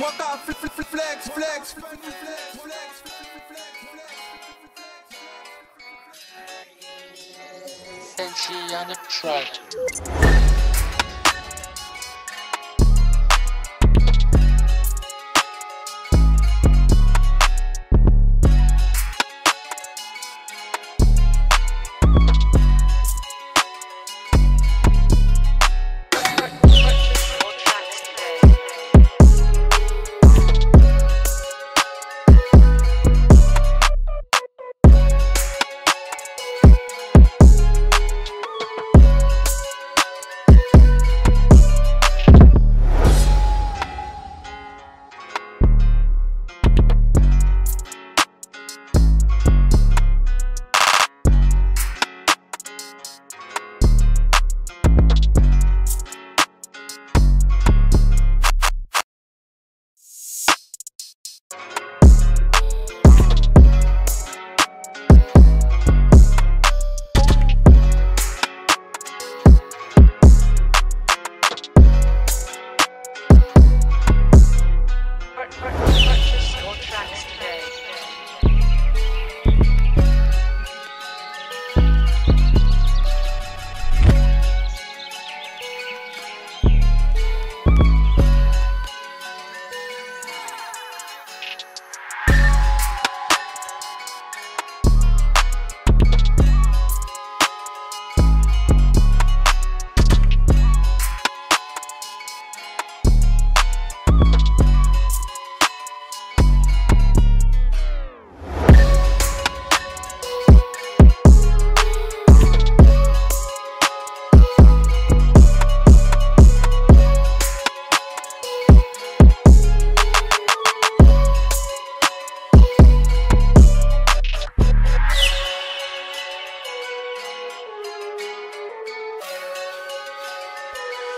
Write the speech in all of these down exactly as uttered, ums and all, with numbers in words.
Waka flex, flex, flex, flex, Sxnshi on the track.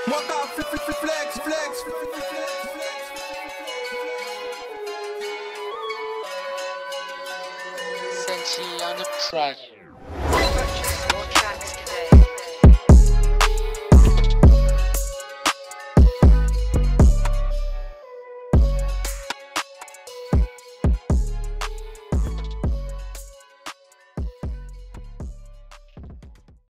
Waka flex, flex, flex, Sxnshi on the track.